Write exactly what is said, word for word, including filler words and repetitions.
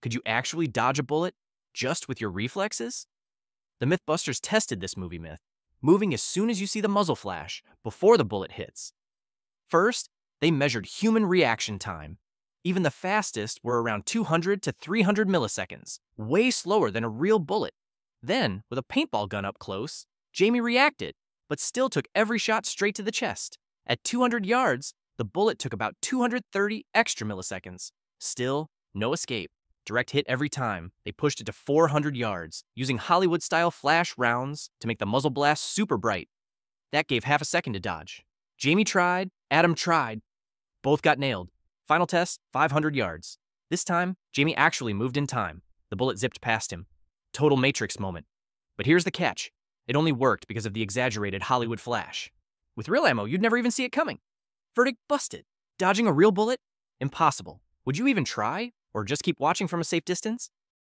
Could you actually dodge a bullet just with your reflexes? The MythBusters tested this movie myth, moving as soon as you see the muzzle flash, before the bullet hits. First, they measured human reaction time. Even the fastest were around two hundred to three hundred milliseconds, way slower than a real bullet. Then, with a paintball gun up close, Jamie reacted, but still took every shot straight to the chest. At two hundred yards, the bullet took about two hundred thirty extra milliseconds. Still, no escape. Direct hit every time. They pushed it to four hundred yards, using Hollywood-style flash rounds to make the muzzle blast super bright. That gave half a second to dodge. Jamie tried, Adam tried. Both got nailed. Final test, five hundred yards. This time, Jamie actually moved in time. The bullet zipped past him. Total Matrix moment. But here's the catch. It only worked because of the exaggerated Hollywood flash. With real ammo, you'd never even see it coming. Verdict busted. Dodging a real bullet? Impossible. Would you even try? Or just keep watching from a safe distance?